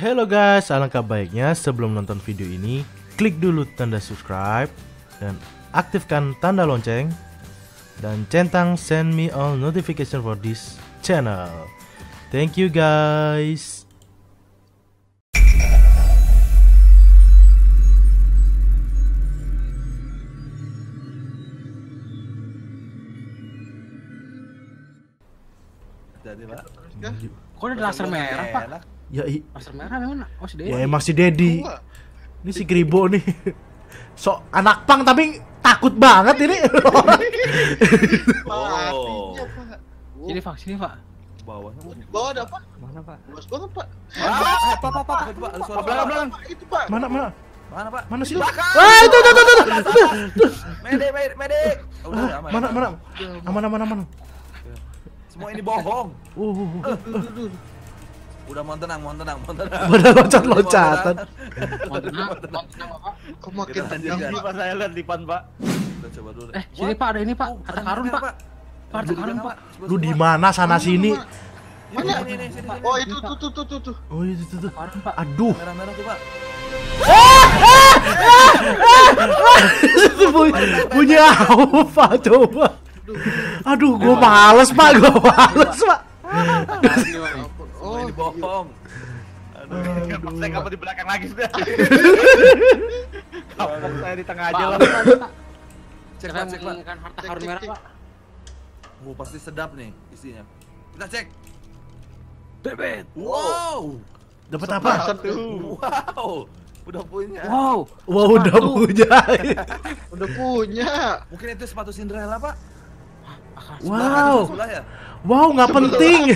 Halo guys, alangkah baiknya sebelum nonton video ini, klik dulu tanda subscribe dan aktifkan tanda lonceng dan centang send me all notification for this channel. Thank you guys. Jadi Pak, kok ada laser merah Pak? Ya, laser merah memang. Oh, si Dedi. Ya emang si Dedi. Ini si Kribo nih. Sok anak pang tapi takut banget ini. Oh. Sini Pak, sini Pak. Bawah. Bawah ada apa? Mana Pak? Luas banget Pak. Pak. Suara belakang. Itu Pak. Mana Pak? Mana sih? Ah, itu. Medik. Mana? Aman. Semua ini bohong. Udah mohon tenang. Udah loncat-loncatan. Kok makin tenang Pak, saya lihat lipan Pak. Udah coba dulu. Sini Pak, ada ini Pak. Harta karun Pak. Harta karun Pak. Lu di mana sana sini? Mana? Oh itu tuh. Oh itu tuh. Aduh. Merah-merah tuh Pak. Punya apa coba? Aduh, gua males pak. Oh, ini bohong. Aduh, kapok saya di belakang lagi sudah. Kapok saya di tengah aja lah. Cek Pak, kan harta karun merah Pak. Wah, pasti sedap nih isinya. Kita cek. Bebet. Wow. Dapat apa? Satu. Wow. Udah punya. Udah punya. Mungkin itu sepatu Cinderella Pak. Wow, ya? Wow, nggak penting.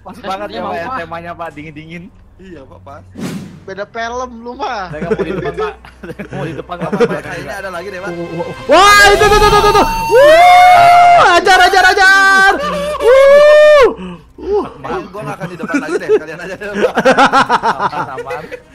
Pas banget ya Pak, temanya Pak, dingin-dingin. Iya Pak, pas. Beda film lu Pak. Saya nggak mau di depan Pak. Mau di depan Pak. Kayaknya ada lagi deh Pak. Wah, itu. Ajar. Maaf, gue nggak akan di depan lagi deh. Kalian aja deh Pak.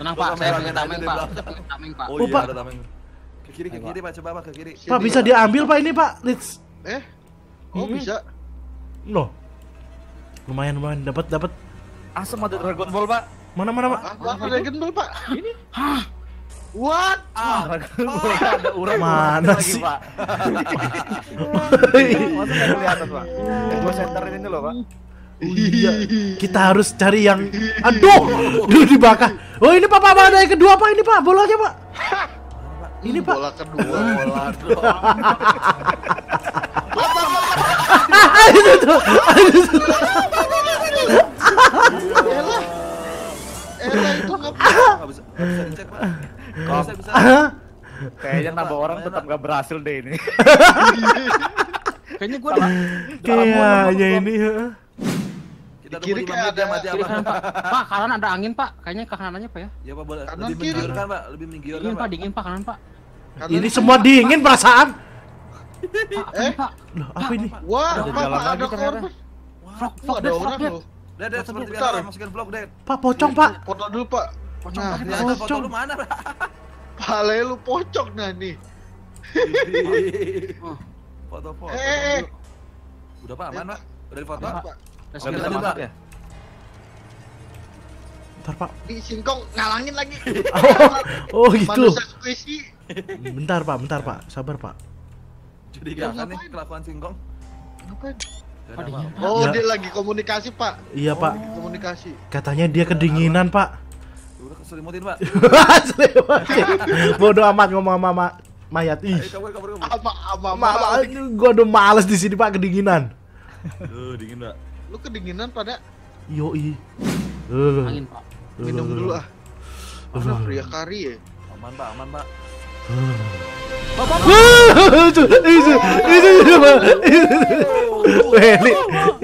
Tenang Pak, saya pengen tameng Pak. Oh iya, ada tameng. Ke kiri Pak, coba Pak, ke kiri. Pak, bisa diambil Pak ini Pak, Leeds. Oh bisa. Loh. Lumayan dapat. Asem ada Dragon Ball Pak. Mana Pak? Ada Dragon Ball Pak. Ini. Hah. What? Dragon Ball ada urang mana sih Pak? Masa enggak kelihatan Pak? Gua senterin ini loh Pak. Iya. Kita harus cari yang aduh, dibakar. Oh, ini Pak, ada yang kedua Pak ini Pak, bolanya Pak. Ini Pak bola kedua. Itu. Elah itu enggak bisa dicek Pak. Bisa. Kayaknya nambah orang tetap enggak berhasil deh ini. Kayaknya gua kayaknya ini heeh. Kiri kayak ada mati apa? Pak, kanan ada angin Pak. Kayaknya ke kanannya Pak ya. Iya Pak, boleh. Lebih menggiurkan Pak, Dingin Pak, kanan Pak. Ini semua dingin perasaan. Pak. Loh, apa ini? Wah, ada korban. Wah, ada orang loh. Dad, seperti biasa masukin vlog, Dad. Pak, pocong Pak. Foto dulu Pak. Pocong. Ada foto lu mana Pak? Pale lu pocong nah nih. Foto. Udah Pak, aman Pak. Udah difoto Pak. Nggak Pak ya? Bentar Pak, di singkong ngalangin lagi. Oh gitu. Bentar pak, sabar Pak. Jadi gak nih kelakuan singkong. Ngapain? Oh dia lagi komunikasi Pak. Iya Pak. Komunikasi. Katanya dia kedinginan Pak. Udah keselimutin Pak. Bodoh amat ngomong sama mayat. Ih. Gua udah males di sini Pak, kedinginan. Aduh dingin Pak. Lu kedinginan pada? Yoi. Angin Pak. Minum dulu ah. Udah pria kari ya. Aman pak.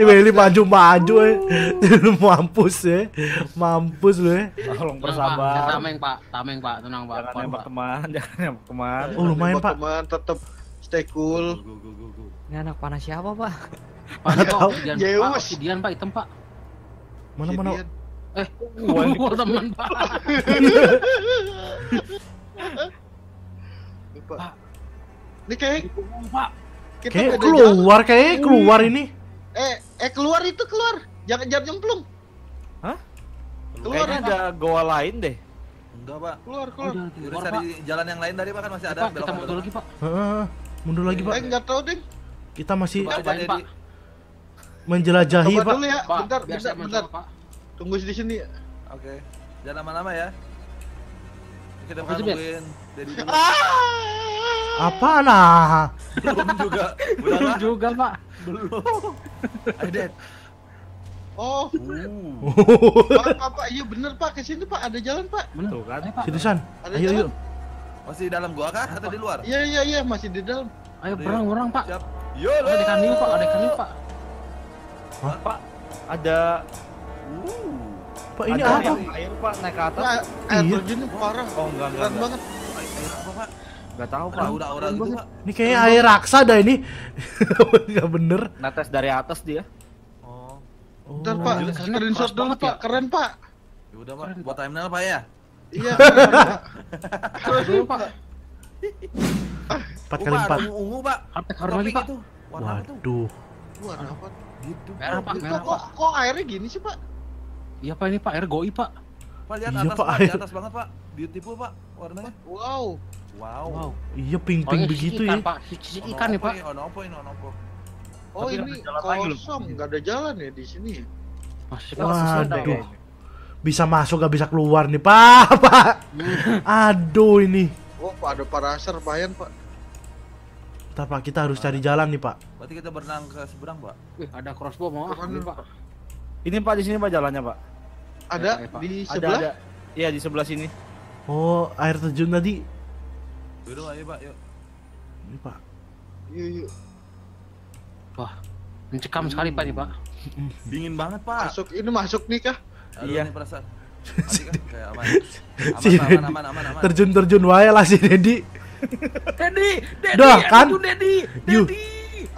Ini maju eh. Mampus ya. Mampus lu ya. Tolong bersabar. Tameng pak, tenang Pak. Jangan nembak teman, Oh lumayan Pak. Teman tetap stay cool. Ini anak panah siapa Pak? Tahu Zeus Dian Pak, hitam Pak. Mana gua teman Pak. Pak. Ini kayak keluar ini. Keluar itu keluar. Jangan nyemplung. Hah? Keluar. Kayaknya ada goa lain deh. Enggak, Pak. Keluar. Udah cari jalan yang lain tadi, Pak, kan masih ada. Pak, kita mundur lagi, Pak. Mundur lagi, Pak. Enggak tahu, Ding. Kita masih menjelajahi, Pak. Bentar. Tunggu di sini. Oke. Jangan lama-lama ya. Kita bakal nungguin dari dulu. Apa nah? Belum juga, Pak. Belum. Aiden. Oh. Pak, iya bener, Pak. Ke sini, Pak. Ada jalan, Pak. Bener. Tuh kan. Situ, San. Ayo. Masih di dalam gua kah atau di luar? Iya, masih di dalam. Ayo berang-berang, Pak. Siap. Yolo. Ada kanil, Pak. Hah? Pak, ada Pak, ini ada apa? Air, Pak, naik ke atas. Air terjun parah. Oh, enggak. Keren banget. Air apa, Pak? Enggak tahu, Pak. Aura-aura gitu, Pak. Ini kayak air raksa dah ini. Enggak bener. Netes dari atas dia. Oh. Bentar, Pak. Screenshot dulu, Pak. Keren, Pak. Ya udah, Pak. Buat thumbnail, Pak, ya? Iya. Keren dulu, Pak. 4x4. Ungu, Pak. Harus lagi, Pak. Waduh. Warna apa? Gitu. Merah, Pak. Kok airnya gini sih, Pak? Iya, Pak, ini Pak air goi, Pak. Pak, lihat atas, Pak. Di atas banget, Pak. Beautiful, Pak. Warnanya. Wow. Iya, pink-pink begitu ya. Ikan ya, Pak. Ono apa? Oh, ini kosong, nggak ada jalan ya di sini. Waduh. Bisa masuk nggak bisa keluar nih, Pak. Aduh ini. Oh, Pak, ada paraser bayan, Pak. Bentar, Pak, kita harus cari jalan nih, Pak. Berarti kita berenang ke seberang, Pak. Wih, ada crossbow mau ah, Pak. Ini, Pak, di sini, Pak, jalannya, Pak. Ada ya, Pak. Di sebelah? Ada. Iya, di sebelah sini. Oh, air terjun tadi. Yaudah, ayo, Pak, yuk. Ini, Pak. Yuk. Wah, mencekam sekali, Pak, nih, Pak. Dingin banget, Pak. Ini masuk nih, kah? Iya. Ini perasaan. Aman. Terjun wae lah si Dedi. Dedi.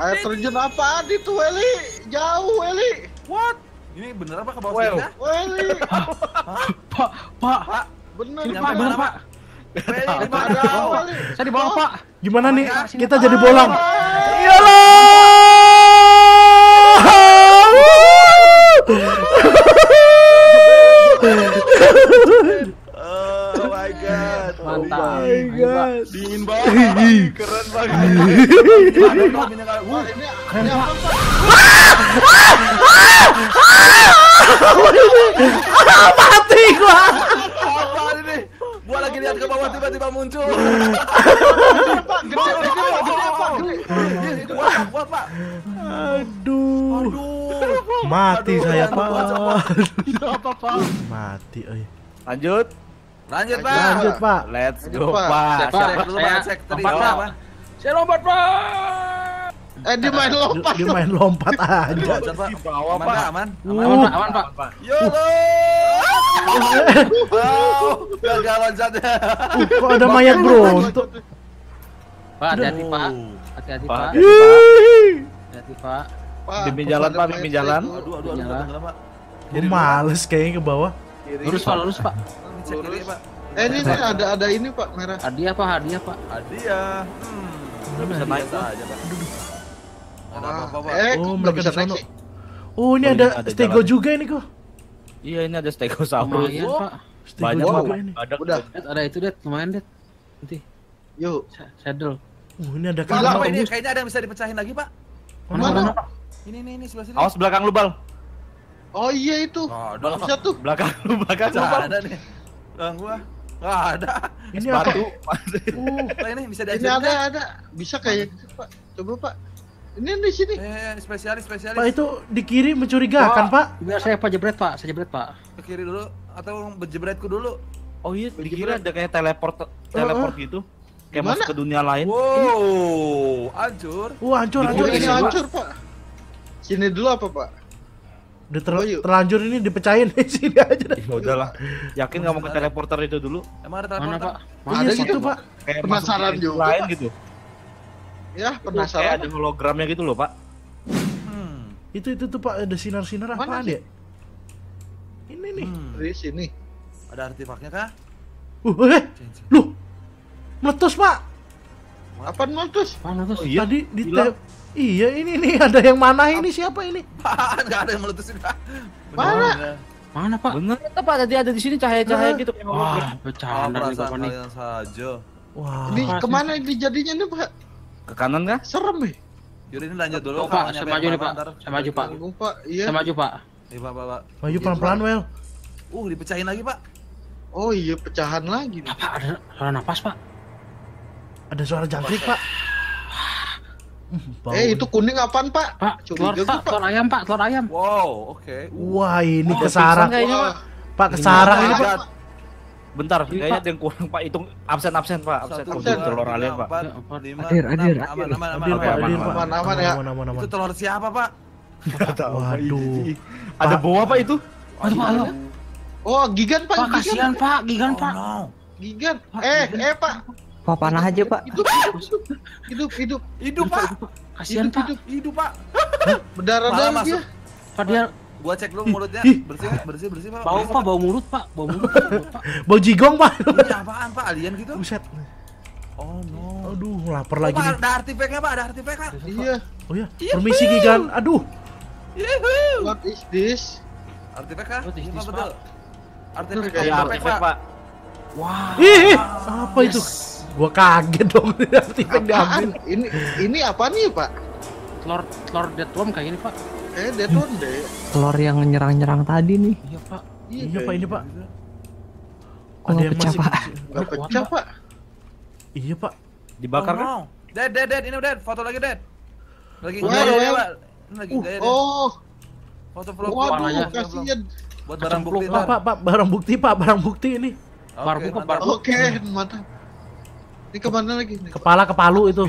Air terjun apaan itu, Weli? Jauh, Weli. What? Ini bener apa ke bawah sini? Weli. Pak. Bener, Pak. Weli. Saya di bawah, Pak. Gimana nih? Kita jadi bolang. Oh my god. Mantap. Oh my god. Dingin banget. Keren banget. Ini apa, Pak? Mati gua. Apaan ini? Gua lagi lihat ke bawah tiba-tiba muncul. Gede, Pak. Aduh. Mati saya, Pak. Apa, Pak? Mati, oi. Lanjut, Pak. Let's go, Pak. Saya lompat, Pak. Dia main lompat aja. Di bawah, Pak. Aman, Pak. Yolo. Gagal loncatnya. Kok ada mayat, Bro? Pak, hati-hati, Pak. Hati-hati, Pak. Bimbing jalan, Pak. Aduh, Pak. Gue males kayaknya ke bawah. Lurus, Pak. Lurus. Ini ada, Pak, merah. Hadiah, Pak. Hadiah. Udah bisa naik aja, Pak. Ada apa, Pak? Mereka bisa naik. Oh, ini ada stego jalan juga ini, kok. Iya, ini ada stego sama. Banyak, Pak. Ada itu, Det. Lumayan, Det. Nanti. Yuk. Saddle. Ini ada kalau ini kayaknya ada yang bisa dipecahin lagi, Pak. Mana? Ini sebelah sini. Awas belakang lu, Bal. Oh iya itu. Bisa tuh. Belakang lu, Bal. Ada nih. Belakang gua. Enggak ada. Ini batu. Ini bisa diajarin. Ada. Bisa kayak gitu, Pak. Coba, Pak. Ini di sini. Spesialis. Pak, itu di kiri mencurigakan, Pak. Biar saya jebret, Pak. Ke kiri dulu atau jebretku dulu? Oh iya, di kiri ada kayak teleport gitu. Kayak masuk ke dunia lain. Wow, hancur. Ini hancur, Pak. Sini dulu apa, Pak? Udah terlanjur ini dipecahin di sini aja dah. Udahlah. Yakin enggak mau ke teleporter itu dulu? Emang ada teleporter? Mana, Pak? Ada situ, Pak. Kayak penasaran juga lain gitu. Ya, penasaran. Kayak ada hologramnya gitu loh, Pak. Itu tuh, Pak, ada sinar-sinar apaan ya? Ini nih. Di sini. Ada artefaknya kah? Loh. Meletus, Pak. Apaan meletus? Mana tuh? Oh, iya? Tadi di iya ini nih ada yang mana ini siapa ini? Apaan? Gak ada yang meletusin Pak. Mana? Mana Pak? Bener itu Pak tadi ada di sini cahaya-cahaya gitu. Wah bercanda nih Bapak nih. Wah. Ini kemana ini jadinya nih Pak? Ke kanan kah? Serem nih. Yaudah ini lanjut dulu Pak. Saya maju nih Pak. Saya maju Pak. Saya maju Pak. Iya Pak. Maju pelan-pelan Wel. Dipecahin lagi Pak. Oh iya pecahan lagi nih. Pak ada suara napas Pak. Ada suara jangkrik Pak. Itu kuning apaan Pak? Pak, telur ayam Pak, telur ayam. Wow, oke. Wah, ini kesarang kayaknya Pak. Pak kesarang ini Pak. Bentar, kayaknya ada yang kurang Pak. Hitung absen-absen Pak, absen. Telur ayam Pak. Hadir. Aman ya. Itu telur siapa Pak? Waduh. Ada boa Pak itu? Oh, gigan Pak. Kasihan Pak, gigan Pak. Gigan. Pak. Pak panah aja Pak. Hidup Pak. Kasihan Pak. Hidup Pak. Berdarah-darah dia. Pak dia gua cek dulu mulutnya. Bersih Pak. Bau Pak, bau mulut Pak. Bau jigong Pak. Ini apaan Pak? Alien gitu. Buset. Oh no. Aduh, lapar lagi nih. Ada artifeknya Pak, ada artifek Pak. Iya. Oh iya. Permisi Gigan. Aduh. What is this? Artifek Pak. Betul. Artifek Pak. Wah. Ih, apa itu? Gua kaget dong artifek diambil. Ini apa nih Pak? Telur deadworm kayak gini Pak. Deadworm deh. Telur yang nyerang-nyerang tadi nih. Iya Pak. Iya Pak ini Pak. Ada yang pecah Pak. Gak pecah Pak. Iya Pak. Dibakar kan? Dead ini Dead. Foto lagi Dead. Lagi gaya Pak. Lagi gaya Dead. Oh. Foto vlog. Waduh kasihan. Buat barang bukti Pak. Barang bukti ini. Oke mantap. Ini kemana lagi? Kepala-kepalu itu.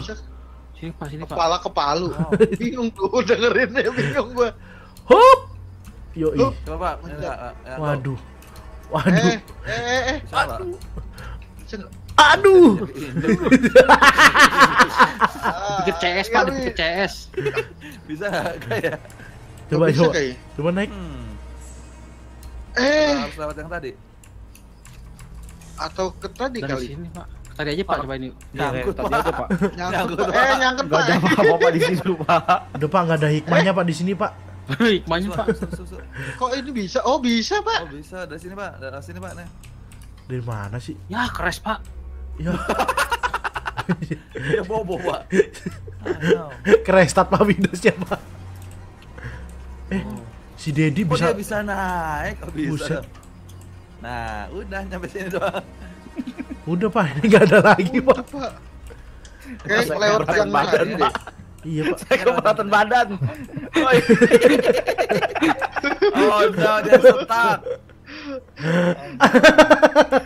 Sini Pak, sini Pak. Kepala-kepalu. Bingung gua dengerinnya, bingung gua. Hup! Yoi. Coba Pak. Waduh. Waduh. Aduh. Dikit CS Pak, dikit CS. Bisa kayak. Coba. Coba naik. Harus lewat yang tadi. Atau ke tadi kali. Dari sini Pak. Tadi aja Pak coba ini. Nyangkut aja Pak. Nyangkut Pak. Enggak ada apa-apa di sini Pak. Udah Pak enggak ada hikmahnya Pak di sini Pak. Hikmahnya Pak. Kok ini bisa? Oh bisa Pak. Oh bisa dari sini Pak. Dari sini Pak. Dari mana sih? Ya crash Pak. Ya. Ya bobo Pak. Crash start Pak Windows-nya Pak. Si Dedi bisa. Oh dia bisa naik. Bisa. Nah udah nyampe sini doang. Udah Pak, ini nggak ada lagi Pak. Kayak lewat yang badan Pak. Iya Pak. Saya keberatan badan. Oh no, dia stuck.